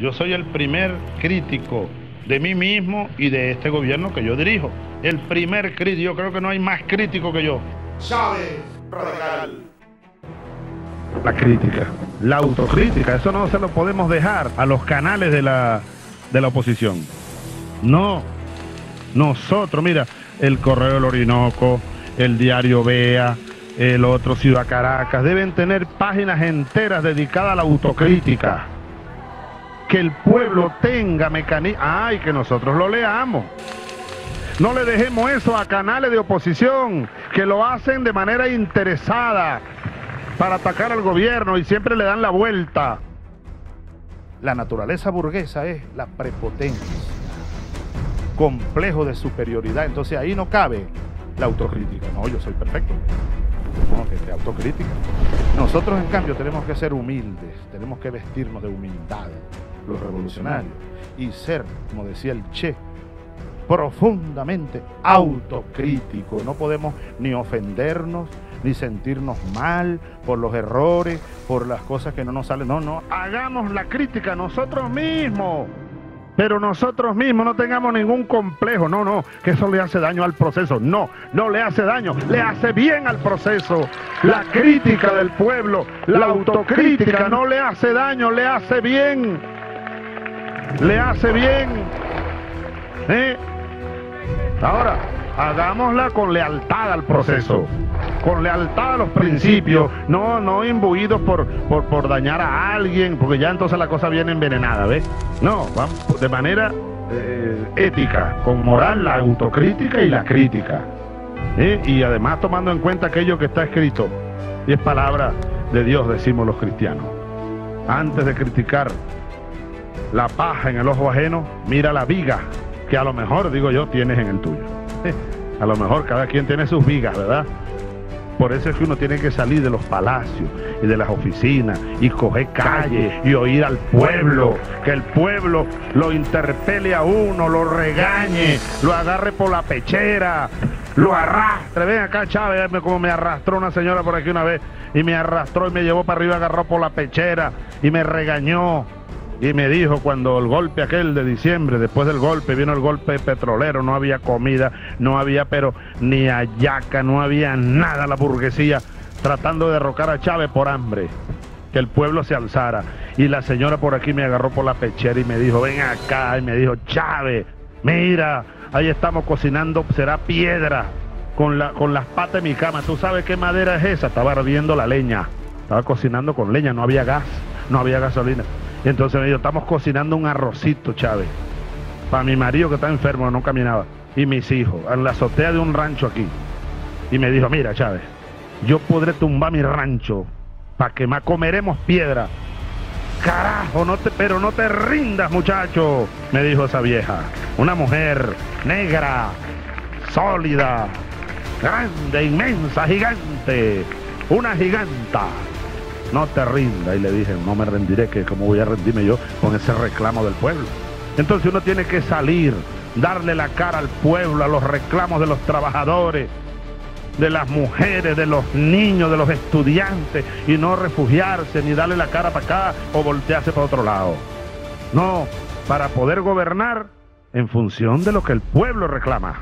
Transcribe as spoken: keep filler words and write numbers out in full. Yo soy el primer crítico de mí mismo y de este gobierno que yo dirijo. El primer crítico, yo creo que no hay más crítico que yo. Chávez, radical. La crítica, la autocrítica, eso no se lo podemos dejar a los canales de la, de la oposición. No, nosotros, mira, el Correo del Orinoco, el diario Vea, el otro Ciudad Caracas, deben tener páginas enteras dedicadas a la autocrítica. Que el pueblo tenga mecanismos, ay, ah, que nosotros lo leamos. No le dejemos eso a canales de oposición que lo hacen de manera interesada para atacar al gobierno y siempre le dan la vuelta. La naturaleza burguesa es la prepotencia, complejo de superioridad, entonces ahí no cabe la autocrítica. No, yo soy perfecto. No, que sea autocrítica. Nosotros, en cambio, tenemos que ser humildes, tenemos que vestirnos de humildad, los revolucionarios, y ser, como decía el Che, profundamente autocríticos. No podemos ni ofendernos, ni sentirnos mal por los errores, por las cosas que no nos salen. No, no, hagamos la crítica nosotros mismos, pero nosotros mismos no tengamos ningún complejo. No, no, que eso le hace daño al proceso. No, no le hace daño, le hace bien al proceso. La crítica del pueblo, la autocrítica, no le hace daño, le hace bien. Le hace bien. ¿Eh? Ahora, hagámosla con lealtad al proceso, con lealtad a los principios, no, no imbuidos por, por, por dañar a alguien, porque ya entonces la cosa viene envenenada, ¿ves? No, vamos de manera eh, ética, con moral, la autocrítica y la crítica, ¿eh? Y además tomando en cuenta aquello que está escrito, y es palabra de Dios, decimos los cristianos, antes de criticar la paja en el ojo ajeno, mira la viga que a lo mejor, digo yo, tienes en el tuyo. A lo mejor cada quien tiene sus vigas, ¿verdad? Por eso es que uno tiene que salir de los palacios y de las oficinas y coger calle y oír al pueblo, que el pueblo lo interpele a uno, lo regañe, lo agarre por la pechera, lo arrastre. Ven acá, Chávez, como me arrastró una señora por aquí una vez, y me arrastró y me llevó para arriba, agarró por la pechera y me regañó. Y me dijo, cuando el golpe aquel de diciembre, después del golpe, vino el golpe petrolero, no había comida, no había pero ni hallaca, no había nada, la burguesía tratando de derrocar a Chávez por hambre, que el pueblo se alzara. Y la señora por aquí me agarró por la pechera y me dijo, ven acá, y me dijo, Chávez, mira, ahí estamos cocinando, será piedra, con, la, con las patas de mi cama, ¿tú sabes qué madera es esa? Estaba ardiendo la leña, estaba cocinando con leña, no había gas, no había gasolina. Entonces me dijo, estamos cocinando un arrocito, Chávez, para mi marido que está enfermo, no caminaba, y mis hijos, en la azotea de un rancho aquí. Y me dijo, mira, Chávez, yo podré tumbar mi rancho para quemar, comeremos piedra. Carajo, no te, pero no te rindas, muchacho, me dijo esa vieja. Una mujer negra, sólida, grande, inmensa, gigante, una giganta. No te rindas, y le dije, no me rendiré, que cómo voy a rendirme yo con ese reclamo del pueblo. Entonces uno tiene que salir, darle la cara al pueblo, a los reclamos de los trabajadores, de las mujeres, de los niños, de los estudiantes, y no refugiarse, ni darle la cara para acá o voltearse para otro lado. No, para poder gobernar en función de lo que el pueblo reclama.